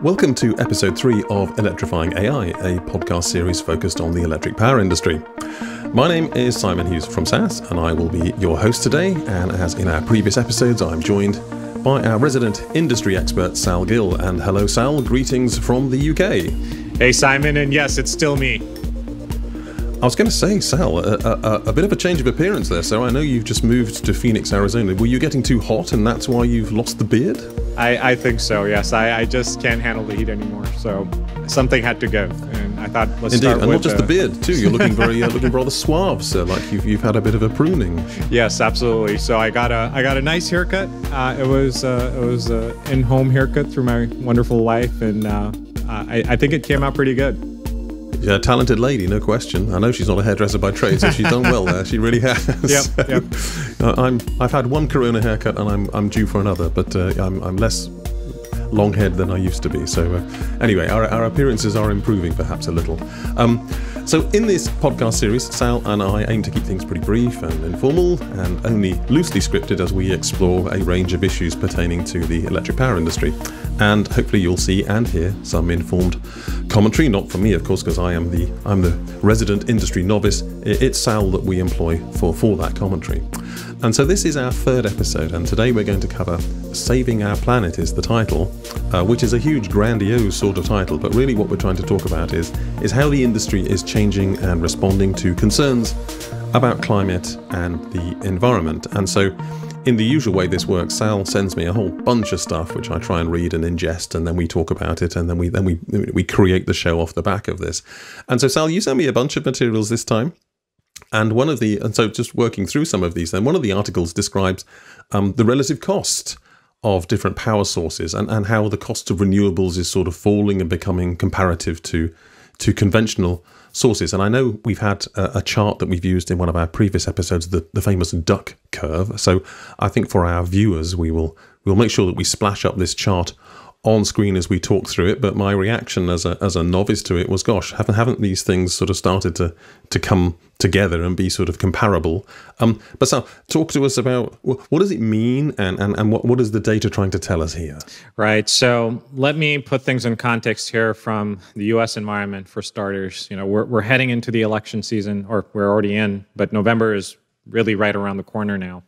Welcome to episode 3 of Electrifying AI, a podcast series focused on the electric power industry. My name is Simon Hughes from SAS, and I will be your host today. And as in our previous episodes, I'm joined by our resident industry expert, Sal Gill. And hello, Sal. Greetings from the UK. Hey, Simon. And yes, it's still me. I was going to say, Sal, a bit of a change of appearance there. So I know you've just moved to Phoenix, Arizona. Were you getting too hot and that's why you've lost the beard? I think so, yes. I just can't handle the heat anymore. So something had to give. And I thought, let's start with... Indeed, and not just the beard, too. You're looking very, looking rather suave, sir. Like you've had a bit of a pruning. Yes, absolutely. So I got a nice haircut. It was an in-home haircut through my wonderful life. And I think it came out pretty good. Yeah, talented lady, no question. I know she's not a hairdresser by trade, so she's done well there. She really has. Yep, yep. I've had one Corona haircut, and I'm due for another, but I'm less long-haired than I used to be. So anyway, our appearances are improving perhaps a little. So in this podcast series, Sal and I aim to keep things pretty brief and informal and only loosely scripted as we explore a range of issues pertaining to the electric power industry. And hopefully you'll see and hear some informed commentary. Not for me, of course, because I'm the resident industry novice. It's Sal that we employ for that commentary. And so this is our third episode, and today we're going to cover Saving Our Planet is the title, which is a huge, grandiose sort of title. But really what we're trying to talk about is how the industry is changing and responding to concerns about climate and the environment. And so in the usual way this works, Sal sends me a whole bunch of stuff which I try and read and ingest, and then we talk about it, and then we create the show off the back of this. And so Sal, you sent me a bunch of materials this time, and so just working through some of these, then one of the articles describes the relative cost of different power sources and how the cost of renewables is sort of falling and becoming comparative to conventional sources. And I know we've had a chart that we've used in one of our previous episodes, the famous duck curve. So I think for our viewers, we'll make sure that we splash up this chart on screen as we talk through it. But my reaction as a novice to it was, gosh, haven't these things sort of started to come together and be sort of comparable? But Sal, talk to us about what does it mean and what is the data trying to tell us here? Right. So let me put things in context here from the U.S. environment for starters. You know, we're heading into the election season, or we're already in, but November is really right around the corner now.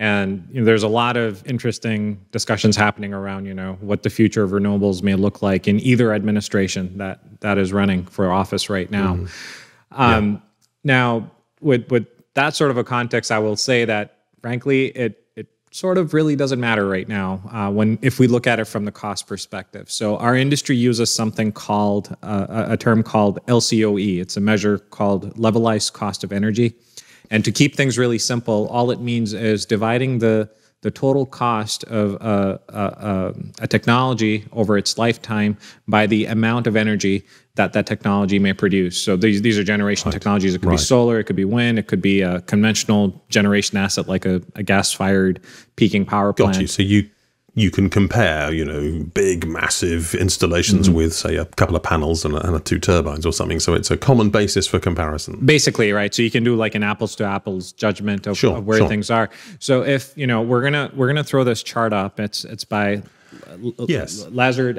And you know, there's a lot of interesting discussions happening around, you know, what the future of renewables may look like in either administration that is running for office right now. Mm-hmm. Yeah. Now, with that sort of a context, I will say that, frankly, it sort of really doesn't matter right now if we look at it from the cost perspective. So our industry uses something called a term called LCOE. It's a measure called levelized cost of energy. And to keep things really simple, all it means is dividing the total cost of a technology over its lifetime by the amount of energy that technology may produce. So these are generation technologies. It could be solar, it could be wind, it could be a conventional generation asset like a gas-fired peaking power plant. Got you. So you can compare, you know, big, massive installations mm-hmm. with, say, a couple of panels and 2 turbines or something. So it's a common basis for comparison. Basically, right? So you can do like an apples-to-apples judgment of where things are. So if, you know, we're gonna throw this chart up. It's by Lazard,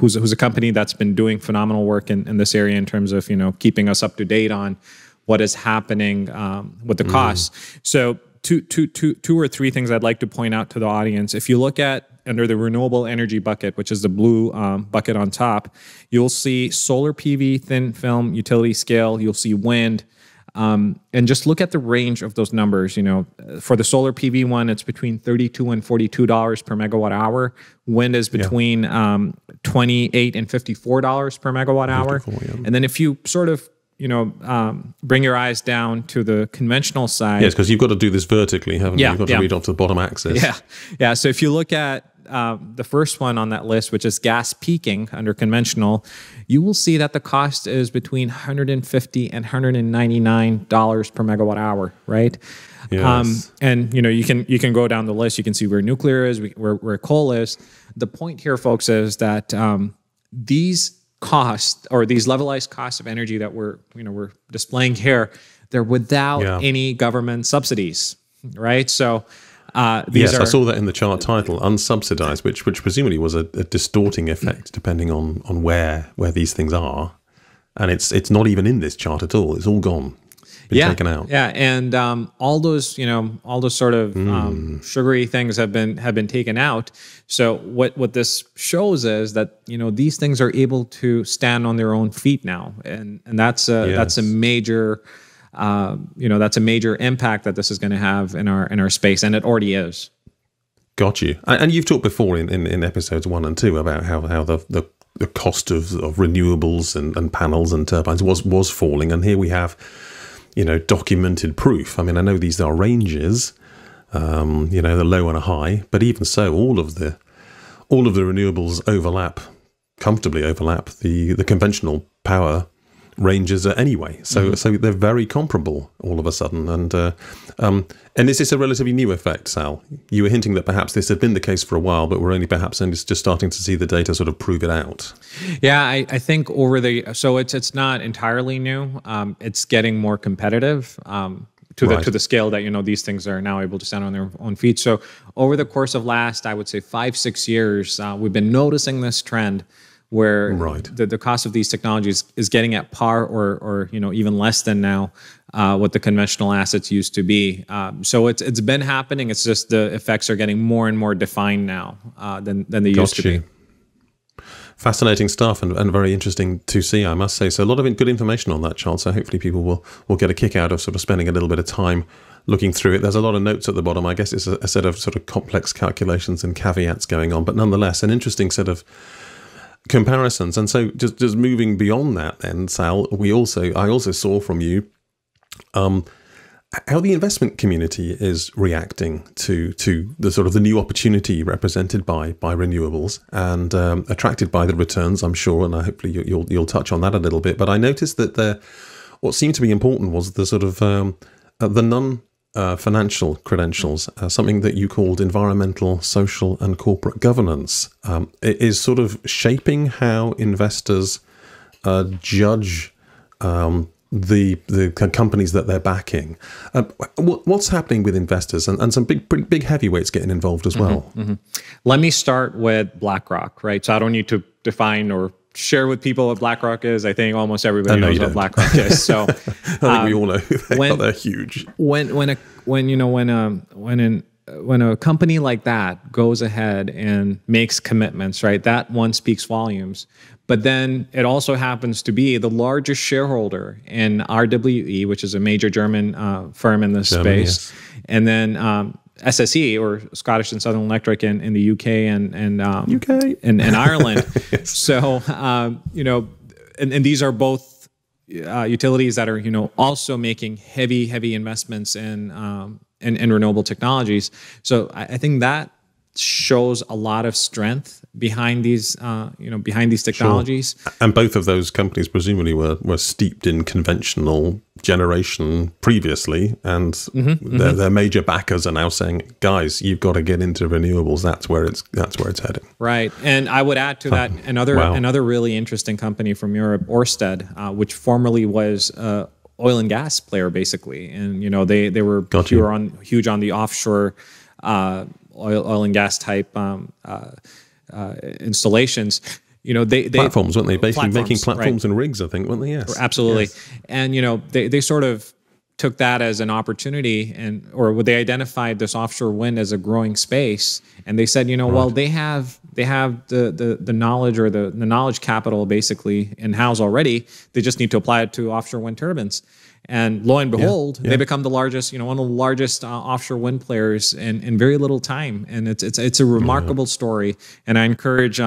who's a company that's been doing phenomenal work in this area in terms of, you know, keeping us up to date on what is happening with the costs. So two or three things I'd like to point out to the audience. If you look at under the renewable energy bucket, which is the blue bucket on top, you'll see solar PV, thin film, utility scale. You'll see wind. And just look at the range of those numbers. You know, for the solar PV one, it's between $32 and $42 per megawatt hour. Wind is between $28 and $54 per megawatt hour. And then if you sort of, you know, bring your eyes down to the conventional side. Yes, because you've got to do this vertically, haven't you? You've got to read off to the bottom axis. Yeah, yeah. So if you look at the first one on that list, which is gas peaking under conventional, you will see that the cost is between $150 and $199 per megawatt hour, right? Yes. And you know, you can go down the list. You can see where nuclear is, where coal is. The point here, folks, is that these cost, or these levelized costs of energy that we're displaying here, they're without any government subsidies, right? So Yes, I saw that in the chart title, unsubsidized, which presumably was a distorting effect depending on where these things are. And it's not even in this chart at all. It's all gone. Taken out. Yeah, and all those, all those sort of sugary things have been taken out. So what this shows is that these things are able to stand on their own feet now, and that's a major that's a major impact that this is going to have in our space, and it already is. Got you. And you've talked before in episodes 1 and 2 about how the cost of renewables and panels and turbines was falling, and here we have. Documented proof. I mean, I know these are ranges, the low and a high, but even so, all of the renewables comfortably overlap the conventional power ranges anyway. So so they're very comparable all of a sudden. And is this a relatively new effect, Sal? You were hinting that perhaps this had been the case for a while, but we're only just starting to see the data sort of prove it out. Yeah, I think so it's not entirely new. It's getting more competitive to the scale that these things are now able to stand on their own feet. So over the course of last, I would say 5-6 years, we've been noticing this trend where the cost of these technologies is getting at par or even less than now what the conventional assets used to be. So it's been happening. It's just the effects are getting more and more defined now than they used to be. Fascinating stuff and very interesting to see, I must say. So a lot of good information on that chart. So hopefully people will get a kick out of sort of spending a little bit of time looking through it. There's a lot of notes at the bottom. I guess it's a set of sort of complex calculations and caveats going on, but nonetheless, an interesting set of comparisons. And so just moving beyond that then, Sal, I also saw from you how the investment community is reacting to the sort of the new opportunity represented by renewables and attracted by the returns, I'm sure, and hopefully you'll touch on that a little bit. But I noticed that what seemed to be important was the sort of the non-financial credentials, something that you called environmental, social, and corporate governance. It is sort of shaping how investors judge the companies that they're backing. What's happening with investors and some big heavyweights getting involved as well? Let me start with BlackRock, right? So I don't need to define or share with people what BlackRock is. I think almost everybody knows what BlackRock is. So I think we all know they're huge. When a company like that goes ahead and makes commitments, right? That one speaks volumes. But then it also happens to be the largest shareholder in RWE, which is a major German firm in this space, yes. And then SSE, or Scottish and Southern Electric, in the UK and Ireland. Yes. So and these are both utilities that are also making heavy investments in renewable technologies. So I think that shows a lot of strength behind these behind these technologies. Sure. And both of those companies presumably were steeped in conventional generation previously, and their major backers are now saying, guys, you've got to get into renewables. That's where it's heading, right? And I would add to that another really interesting company from Europe, Orsted, which formerly was oil and gas player basically, and they were huge on the offshore oil and gas type installations. They platforms, weren't they? Basically making platforms, right? And rigs, I think, weren't they? Yes, absolutely. Yes. And they sort of took that as an opportunity, or they identified this offshore wind as a growing space, and they said, well, they have the knowledge, or the knowledge capital basically in house already. They just need to apply it to offshore wind turbines. And lo and behold, they become the largest, one of the largest offshore wind players in very little time. And it's a remarkable story. And I encourage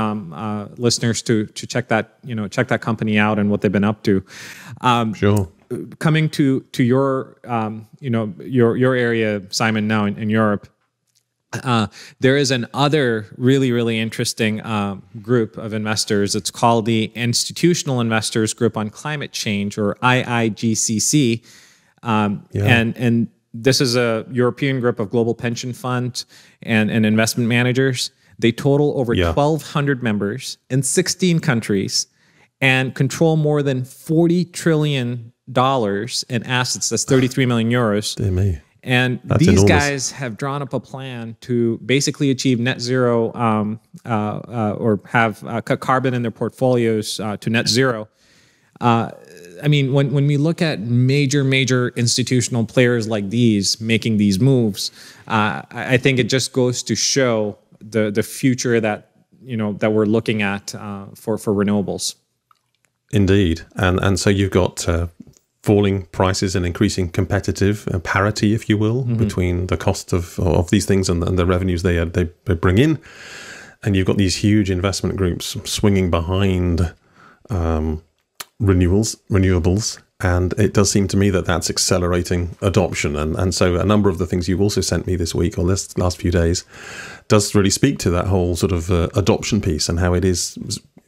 listeners to check that, check that company out and what they've been up to. Sure. Coming to your, your area, Simon, now in Europe, there is another really interesting group of investors. It's called the Institutional Investors Group on Climate Change, or IIGCC. And this is a European group of global pension funds and investment managers. They total over 1,200 members in 16 countries and control more than $40 trillion in assets. That's 33 million euros. Dear me. And these guys have drawn up a plan to basically achieve net zero or have cut carbon in their portfolios to net zero. I mean, when we look at major institutional players like these making these moves, I think it just goes to show the future that, you know, that we're looking at for renewables. Indeed. And so you've got falling prices and increasing competitive parity, if you will, mm-hmm. between the cost of these things and the revenues they bring in. And you've got these huge investment groups swinging behind renewables. And it does seem to me that that's accelerating adoption. And so a number of the things you've also sent me this week or this last few days does really speak to that whole sort of adoption piece and how it is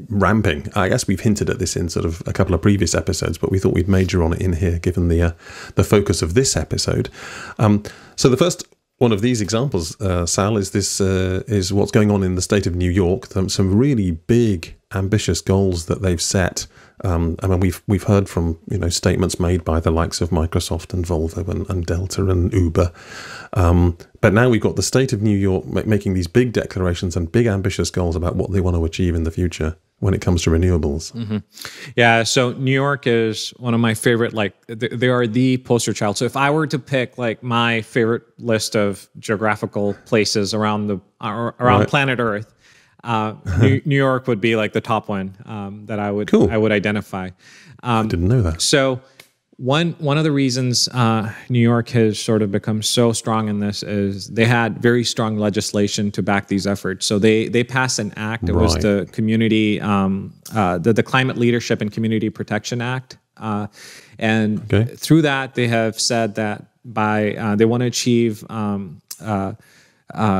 ramping. I guess we've hinted at this in sort of a couple of previous episodes, but we thought we'd major on it in here given the focus of this episode. So the first one of these examples, Sal, is this is what's going on in the state of New York. Some really big, ambitious goals that they've set. I mean, we've heard from, you know, statements made by the likes of Microsoft and Volvo and Delta and Uber, but now we've got the state of New York making these big declarations and big ambitious goals about what they want to achieve in the future when it comes to renewables. Mm-hmm. Yeah, so New York is one of my favorite, like, they are the poster child. So if I were to pick, like, my favorite list of geographical places around the right. planet Earth, New York would be like the top one that I would cool. I would identify. I didn't know that. So one of the reasons New York has sort of become so strong in this is they had very strong legislation to back these efforts. So they passed an act. It right. was the community, the Climate Leadership and Community Protection Act, and okay. through that they have said that by they want to achieve. A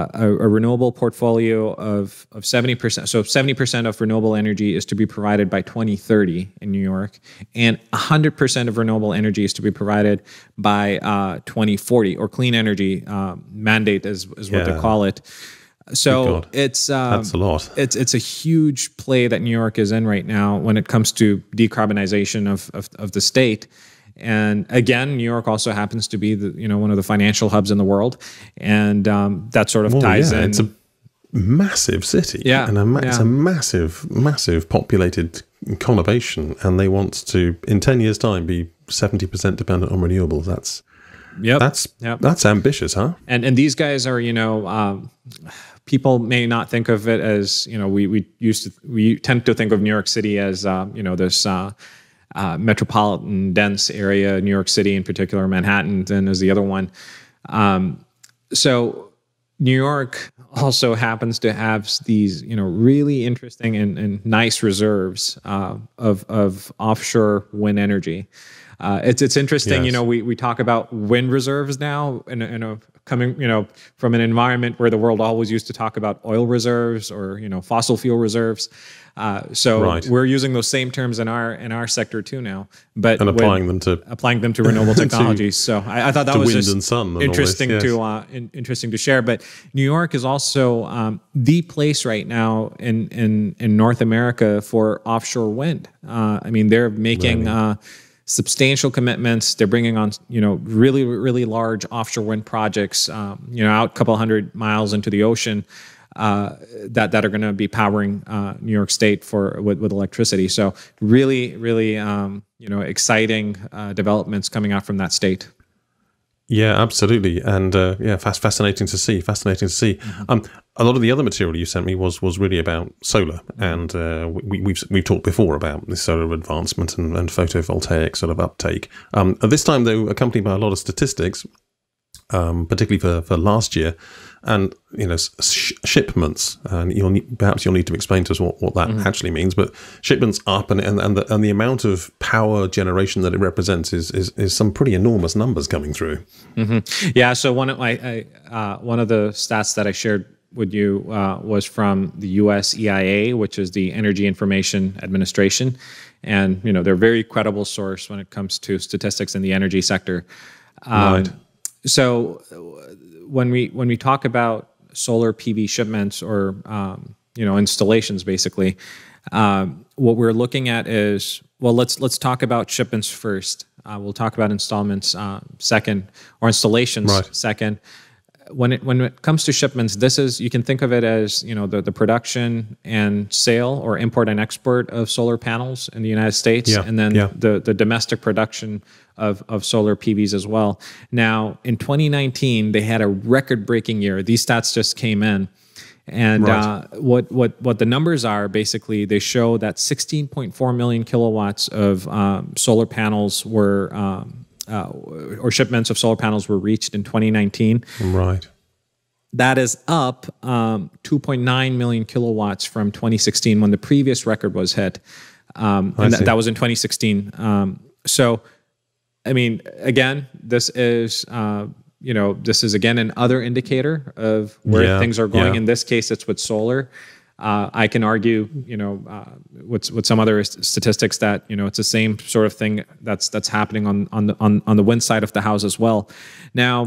renewable portfolio of 70%. So 70% of renewable energy is to be provided by 2030 in New York, and 100% of renewable energy is to be provided by 2040, or clean energy mandate is what they call it. So it's that's a lot. It's a huge play that New York is in right now when it comes to decarbonization of the state. And again, New York also happens to be the, you know, one of the financial hubs in the world, and that sort of ties in. It's a massive city, and it's a massive populated conurbation, and they want to in 10 years' time be 70% dependent on renewables. That's that's ambitious, huh? And these guys are, you know. People may not think of it as, you know, we tend to think of New York City as you know, this. Metropolitan dense area, New York City in particular, Manhattan then is the other one. So New York also happens to have these, you know, really interesting and nice reserves of offshore wind energy. It's interesting, you know, we talk about wind reserves now in a coming, you know, from an environment where the world always used to talk about oil reserves or, you know, fossil fuel reserves. So we're using those same terms in our sector too now, but applying them to renewable technologies. So I thought that was just and sun and interesting to interesting to share. But New York is also the place right now in North America for offshore wind. I mean, they're making substantial commitments. They're bringing on, you know, really large offshore wind projects. You know, out a couple hundred miles into the ocean. That are going to be powering New York State with electricity. So really you know, exciting developments coming out from that state. Yeah, absolutely, and yeah, fascinating to see. A lot of the other material you sent me was really about solar, and we've talked before about the solar advancement and photovoltaic sort of uptake. This time, though, accompanied by a lot of statistics. Particularly for last year, and, you know, shipments, and perhaps you'll need to explain to us what that actually means. But shipments up, and the amount of power generation that it represents is some pretty enormous numbers coming through. Mm-hmm. Yeah. So one of the stats that I shared with you was from the US EIA, which is the Energy Information Administration, and, you know, they're a very credible source when it comes to statistics in the energy sector. Right. So when we talk about solar PV shipments or you know, installations, basically, what we're looking at is Well, let's talk about shipments first. We'll talk about installments second, or installations second. When it comes to shipments, this is, you can think of it as, you know, the production and sale or import and export of solar panels in the United States, and then the domestic production of solar PVs as well. Now, in 2019, they had a record-breaking year. These stats just came in. And what the numbers are, basically, they show that 16.4 million kilowatts of solar panels were, or shipments of solar panels were reached in 2019. Right. That is up 2.9 million kilowatts from 2016 when the previous record was hit. And that was in 2016. So, I mean, again, this is... you know, this is again another indicator of where things are going. In this case, it's with solar. I can argue, you know, with some other statistics that, you know, it's the same sort of thing that's happening on the wind side of the house as well. Now,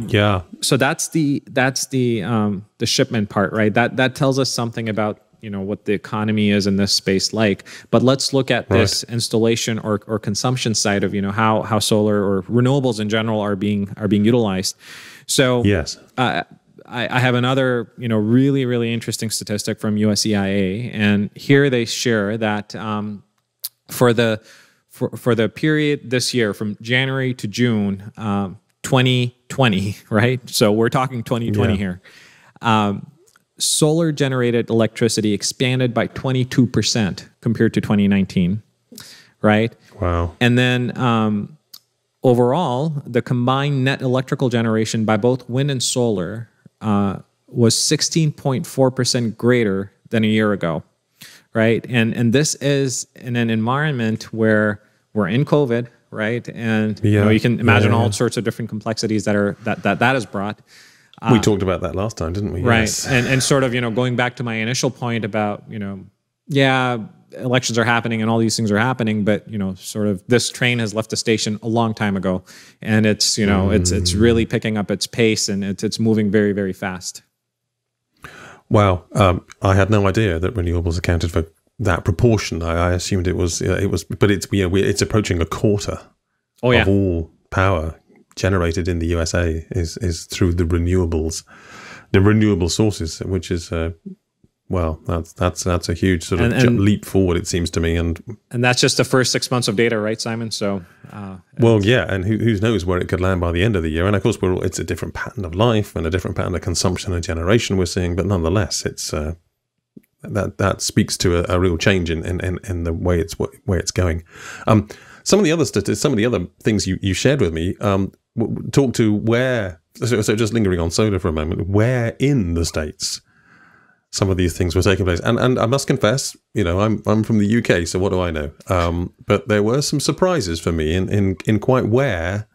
so that's the shipment part, right? That tells us something about, you know, what the economy is in this space like. But let's look at this installation or consumption side of, you know, how solar or renewables in general are being utilized. So I have another, you know, really interesting statistic from US EIA, and here they share that for the period this year from January to June 2020, right? So we're talking 2020 here. Solar generated electricity expanded by 22% compared to 2019, right? Wow. And then overall, the combined net electrical generation by both wind and solar was 16.4% greater than a year ago, right? And this is in an environment where we're in COVID, right? And you know, you can imagine all sorts of different complexities that are that has brought. We talked about that last time, didn't we? Right. Yes. And sort of, you know, going back to my initial point about, you know, elections are happening and all these things are happening, but, you know, sort of this train has left the station a long time ago, and it's, you know, it's really picking up its pace, and it's moving very fast. Wow. I had no idea that renewables accounted for that proportion. I assumed it was, but it's, you know, it's approaching a quarter of all power generated in the USA is through the renewable sources, which is well, that's a huge sort of leap forward, it seems to me, and that's just the first 6 months of data, right, Simon? So well, yeah, and who knows where it could land by the end of the year? And of course, it's a different pattern of life and a different pattern of consumption and generation we're seeing, but nonetheless, it's that speaks to a real change in the way it's going. Some of the other statistics, some of the other things you shared with me. Talk to where, so just lingering on solar for a moment, where in the States some of these things were taking place. And I must confess, you know, I'm from the UK, so what do I know? But there were some surprises for me in quite where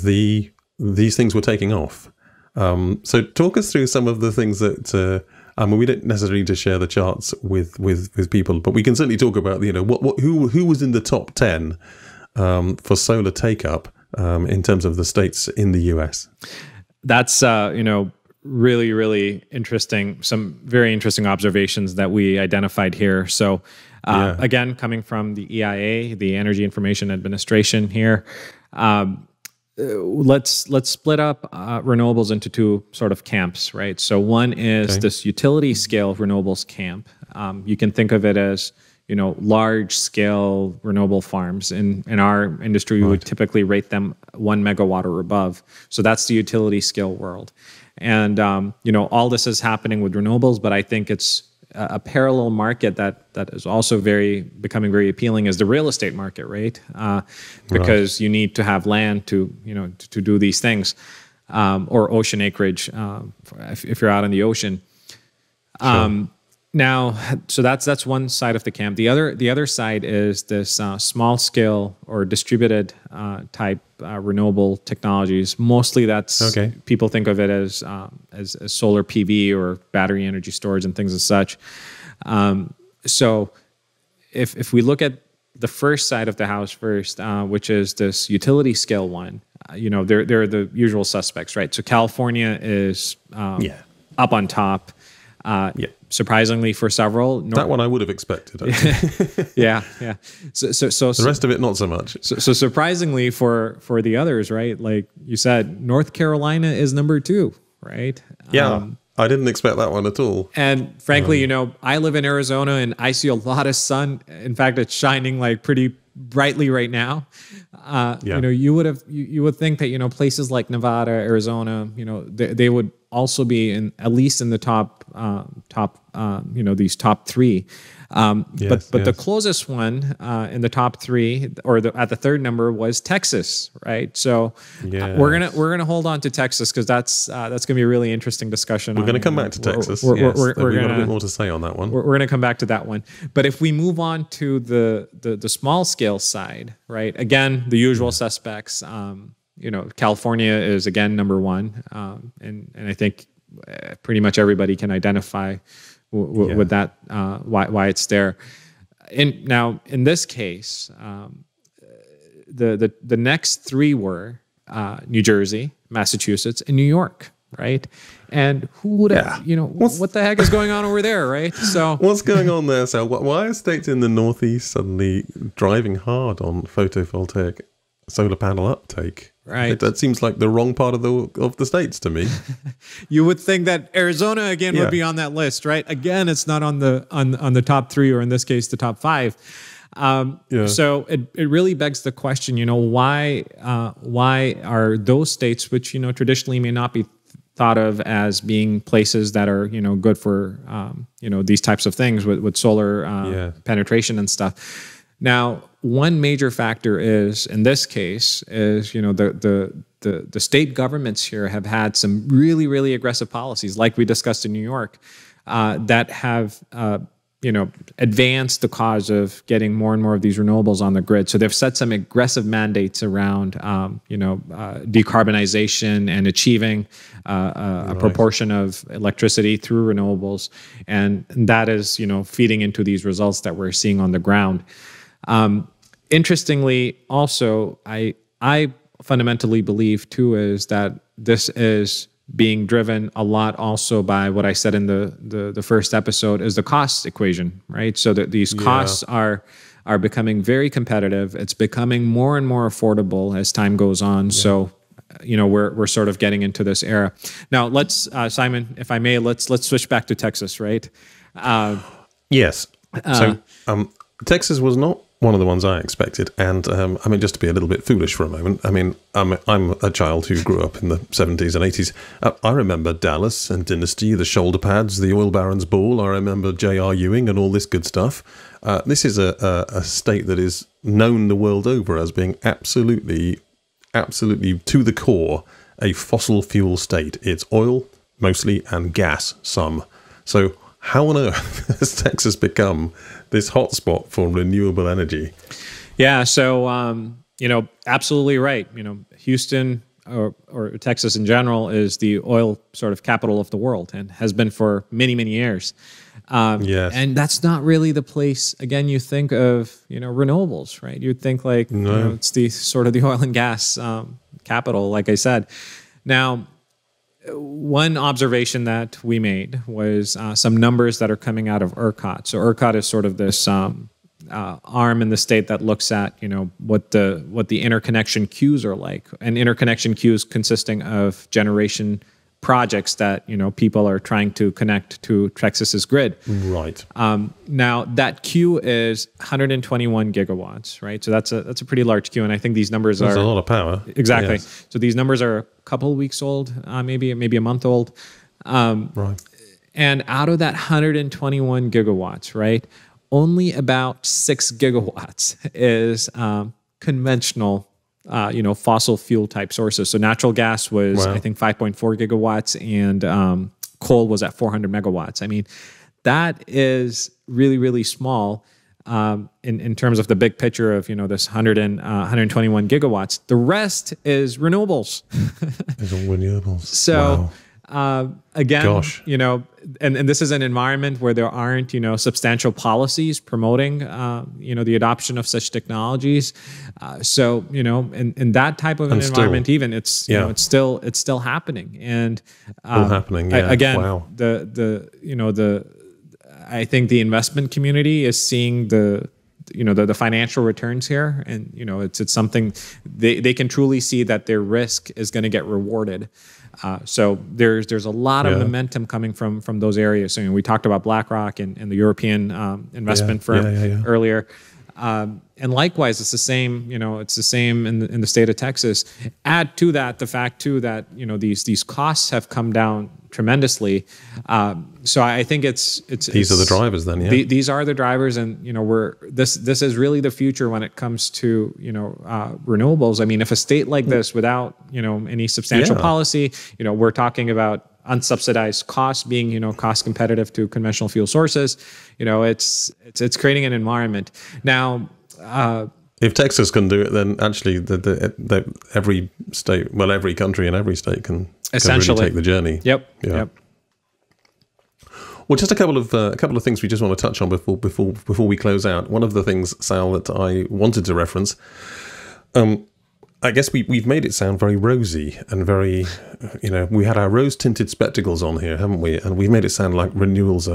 these things were taking off. So talk us through some of the things that, I mean, we don't necessarily need to share the charts with people, but we can certainly talk about, you know, who was in the top 10 for solar take-up in terms of the states in the US. That's, you know, really interesting, some very interesting observations that we identified here. So again, coming from the EIA, the Energy Information Administration here, let's split up renewables into two sort of camps, right? So one is this utility scale renewables camp. You can think of it as, you know, large scale renewable farms. In our industry, we would typically rate them 1 megawatt or above. So that's the utility scale world. And, you know, all this is happening with renewables, but I think it's a parallel market that is also becoming very appealing is the real estate market, right? Because you need to have land to, you know, to do these things, or ocean acreage if you're out on the ocean. Now, so that's one side of the camp. The other side is this small scale or distributed type renewable technologies. Mostly, that's people think of it as solar PV or battery energy storage and things as such. So, if we look at the first side of the house first, which is this utility scale one, you know, they're the usual suspects, right? So California is up on top. Surprisingly for several. That one I would have expected. Yeah. So the rest of it, not so much. So surprisingly for the others, right? Like you said, North Carolina is number 2, right? Yeah. I didn't expect that one at all. And frankly, I live in Arizona and I see a lot of sun. In fact, it's shining like pretty brightly right now. You would think that, places like Nevada, Arizona, they would also be in, at least in the top three. But the closest one in the top 3 or at the 3rd number was Texas, right? So we're gonna hold on to Texas because that's gonna be a really interesting discussion. We're gonna come back to Texas. We've got a bit more to say on that one. We're gonna come back to that one. But if we move on to the small scale side, right? Again, the usual suspects. California is again number 1, and I think pretty much everybody can identify with that, why it's there. And now in this case, the next 3 were New Jersey, Massachusetts, and New York, right? And who would have, what the heck is going on over there, right? So what's going on there? So why are states in the Northeast suddenly driving hard on photovoltaic solar panel uptake? Right, that seems like the wrong part of the states to me. You would think that Arizona again would be on that list, right? Again, it's not on the on the top 3, or in this case, the top 5. So it really begs the question, why are those states, which traditionally may not be thought of as being places that are good for these types of things with solar penetration and stuff, now. One major factor is, in this case, is the state governments here have had some really aggressive policies, like we discussed in New York, that have advanced the cause of getting more and more of these renewables on the grid. So they've set some aggressive mandates around decarbonization and achieving a proportion of electricity through renewables, and that is feeding into these results that we're seeing on the ground. Interestingly, also, I fundamentally believe too is that this is being driven a lot also by what I said in the first episode is the cost equation, right? So that these costs are becoming very competitive. It's becoming more and more affordable as time goes on. So we're sort of getting into this era now. Let's Simon, if I may, let's switch back to Texas, right? Yes. So Texas was not one of the ones I expected, and I mean, just to be a little bit foolish for a moment, I mean, I'm a child who grew up in the 70s and 80s. I remember Dallas and Dynasty, the shoulder pads, the oil barons ball. I remember J.R. Ewing and all this good stuff. This is a state that is known the world over as being absolutely to the core a fossil fuel state. It's oil mostly and gas some. So how on earth has Texas become this hotspot for renewable energy? Yeah, so, absolutely right. Houston or Texas in general is the oil sort of capital of the world and has been for many, many years. And that's not really the place, again, you think of, renewables, right? You'd think like, it's the sort of the oil and gas capital, like I said. Now, one observation that we made was some numbers that are coming out of ERCOT. So ERCOT is sort of this arm in the state that looks at what the interconnection queues are like, and interconnection queues consisting of generation projects that people are trying to connect to Texas's grid. Right. Now that queue is 121 gigawatts, right? So that's a pretty large queue, and I think these numbers are a lot of power. Exactly. Yes. So these numbers are a couple of weeks old, maybe a month old. Right. And out of that 121 gigawatts, right, only about 6 gigawatts is conventional. Fossil fuel type sources. So natural gas was, I think, 5.4 gigawatts, and coal was at 400 megawatts. I mean, that is really small in terms of the big picture of, this 121 gigawatts. The rest is renewables. So Again, you know, and this is an environment where there aren't, you know, substantial policies promoting, you know, the adoption of such technologies. So, you know, in that type of an environment, even it's, you know, it's still happening. And, again, I think the investment community is seeing the, the financial returns here, and it's something they can truly see that their risk is going to get rewarded. So there's a lot of momentum coming from those areas. So, we talked about BlackRock and the European investment firm earlier, and likewise it's the same. It's the same in the state of Texas. Add to that the fact too that these costs have come down tremendously. So I think these are the drivers then. These are the drivers, and this is really the future when it comes to renewables. I mean, if a state like this without any substantial policy, we're talking about unsubsidized costs being cost competitive to conventional fuel sources. It's creating an environment now. If Texas can do it, then actually every state, well, every country and every state can really take the journey. Yep. Well, just a couple of things we just want to touch on before we close out. One of the things, Sal, that I wanted to reference, I guess we've made it sound very rosy and very, we had our rose-tinted spectacles on here, haven't we? And we've made it sound like renewables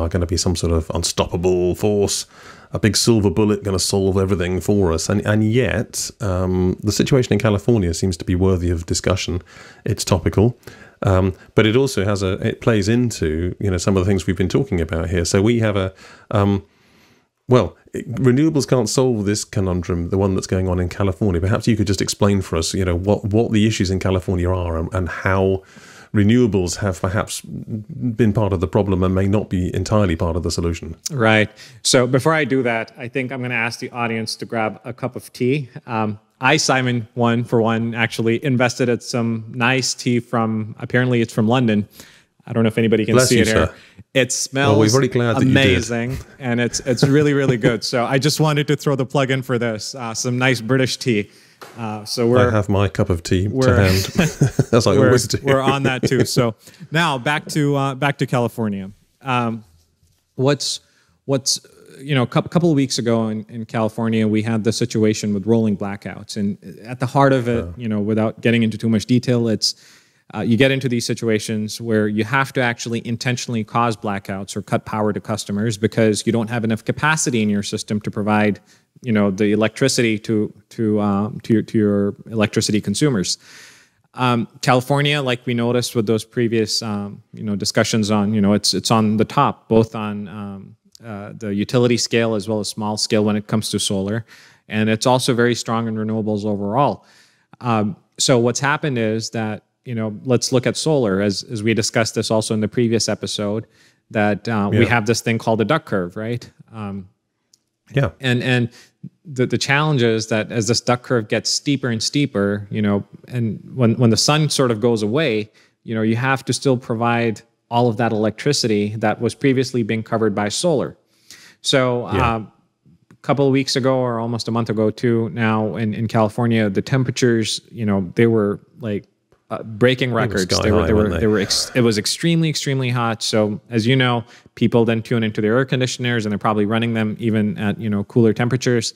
are going to be some sort of unstoppable force, a big silver bullet going to solve everything for us. And yet, the situation in California seems to be worthy of discussion. It's topical. But it also has it plays into, some of the things we've been talking about here. So we have renewables can't solve this conundrum, the one that's going on in California. Perhaps you could just explain for us, what the issues in California are and how renewables have perhaps been part of the problem and may not be entirely part of the solution. Right. So before I do that, I think I'm going to ask the audience to grab a cup of tea. I, Simon, actually invested at some nice tea apparently it's from London. I don't know if anybody can see it here. It smells amazing, and it's really, really good. So I just wanted to throw the plug in for this, some nice British tea. So I have my cup of tea to hand, as I always do. We're on that too. So now back to California. A couple of weeks ago in California, we had the situation with rolling blackouts, and at the heart of it, without getting into too much detail, it's you get into these situations where you have to actually intentionally cause blackouts or cut power to customers because you don't have enough capacity in your system to provide, the electricity to your electricity consumers. California, like we noticed with those previous, discussions on, it's on the top, both on the utility scale as well as small scale when it comes to solar, and it's also very strong in renewables overall. So what's happened is that, let's look at solar as we discussed this also in the previous episode, that we have this thing called the duck curve, right? And the challenge is that as this duck curve gets steeper and steeper, and when the sun sort of goes away, you have to still provide all of that electricity that was previously being covered by solar. So a couple of weeks ago, or almost a month ago too, now in California, the temperatures, they were like breaking records. It was extremely, extremely hot. So as people then tune into their air conditioners, and they're probably running them even at, cooler temperatures.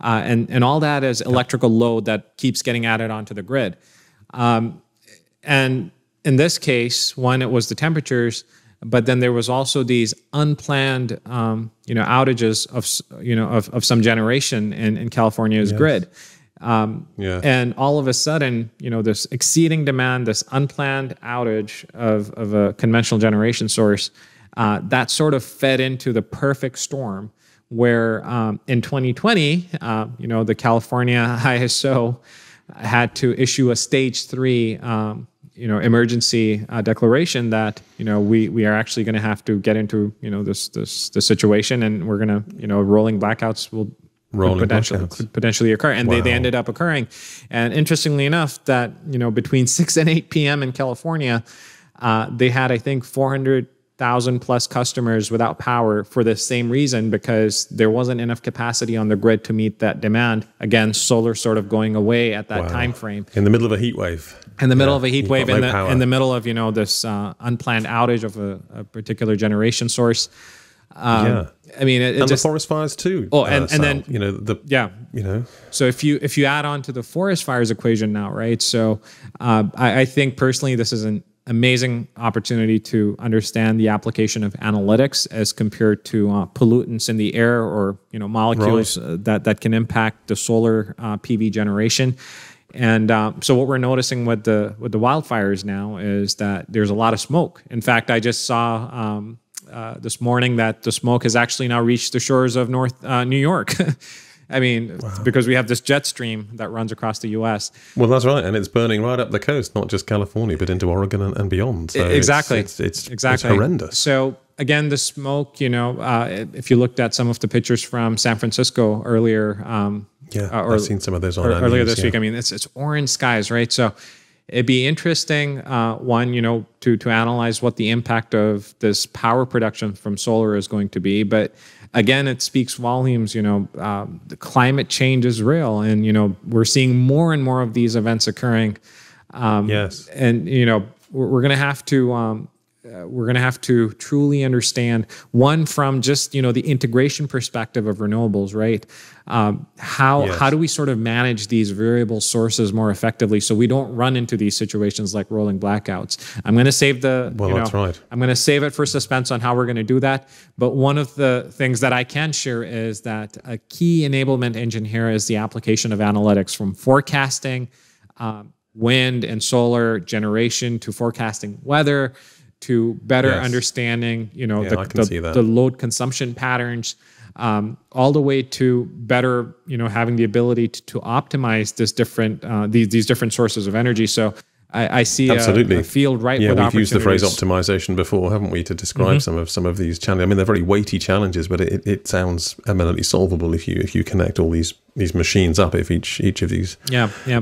And all that is electrical load that keeps getting added onto the grid. And in this case, it was the temperatures, but then there was also these unplanned, outages of some generation in California's grid. And all of a sudden, this exceeding demand, this unplanned outage of a conventional generation source, that sort of fed into the perfect storm where, in 2020, the California ISO had to issue a stage 3, emergency declaration that, we are actually going to have to get into, this situation, and we're going to, rolling blackouts could potentially occur, and they ended up occurring. And interestingly enough, that between 6 and 8 p.m. in California, they had, I think, 400,000 plus customers without power for the same reason, because there wasn't enough capacity on the grid to meet that demand. Again, solar sort of going away at that time frame in the middle of a heat wave. in the middle of a heat wave, in the middle of, you know, this unplanned outage of a particular generation source. I mean, and just, the forest fires too. Oh, and then you know So if you add on to the forest fires equation now, right? So I think personally this is an amazing opportunity to understand the application of analytics as compared to pollutants in the air or molecules that can impact the solar PV generation. And so what we're noticing with the wildfires now is that there's a lot of smoke. In fact, I just saw this morning that the smoke has actually now reached the shores of New York. I mean, because we have this jet stream that runs across the U.S. Well, that's right, and it's burning right up the coast, not just California, but into Oregon and beyond. So exactly, it's horrendous. So again, the smoke. You know, if you looked at some of the pictures from San Francisco earlier, I've seen some of those on earlier this week. I mean, it's orange skies, right? So it'd be interesting, one, to analyze what the impact of this power production from solar is going to be. But again, it speaks volumes, the climate change is real. And, we're seeing more and more of these events occurring. Yes. And, we're going to have to... we're going to have to truly understand, one, from just the integration perspective of renewables, right? How do we sort of manage these variable sources more effectively so we don't run into these situations like rolling blackouts? I'm going to save the that's right. I'm going to save it for suspense on how we're going to do that. But one of the things that I can share is that a key enablement engine here is the application of analytics, from forecasting wind and solar generation to forecasting weather, to better understanding, the load consumption patterns, all the way to better, having the ability to optimize this different these different sources of energy. So I see a field ripe with opportunities. We've used the phrase optimization before, haven't we, to describe some of these challenges. I mean, they're very weighty challenges, but it sounds eminently solvable if you connect all these machines up. If each of these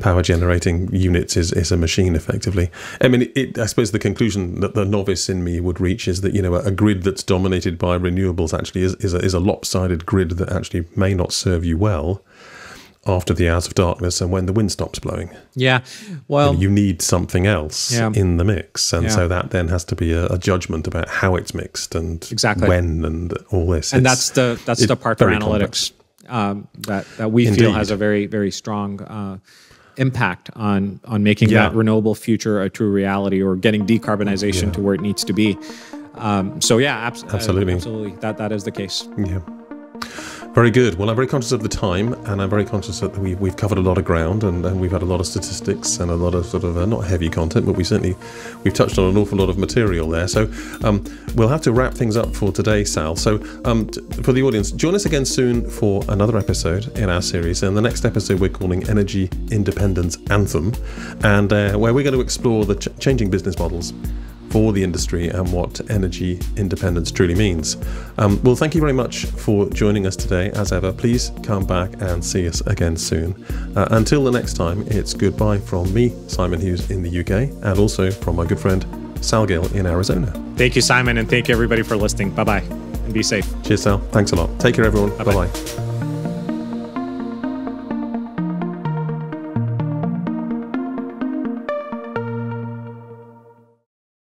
power generating units is a machine, effectively. I mean, I suppose the conclusion that the novice in me would reach is that a grid that's dominated by renewables actually is a lopsided grid that actually may not serve you well after the hours of darkness and when the wind stops blowing. Yeah, well... you need something else in the mix. And so that then has to be a judgment about how it's mixed and when and all this. And that's the part for analytics that we feel has a very, very strong impact on making that renewable future a true reality, or getting decarbonization to where it needs to be. So yeah, absolutely. That is the case. Yeah. Very good. Well, I'm very conscious of the time, and I'm very conscious that we've covered a lot of ground, and we've had a lot of statistics and a lot of sort of not heavy content, but we've touched on an awful lot of material there. So we'll have to wrap things up for today, Sal. So for the audience, join us again soon for another episode in our series. And the next episode we're calling Energy Independence Anthem, and where we're going to explore the changing business models for the industry and what energy independence truly means. Well, thank you very much for joining us today. As ever, please come back and see us again soon. Until the next time, it's goodbye from me, Simon Hughes, in the UK, and also from my good friend Sal Gill in Arizona. Thank you, Simon, and thank you everybody for listening. Bye-bye, and be safe. Cheers, Sal. Thanks a lot. Take care, everyone. Bye-bye.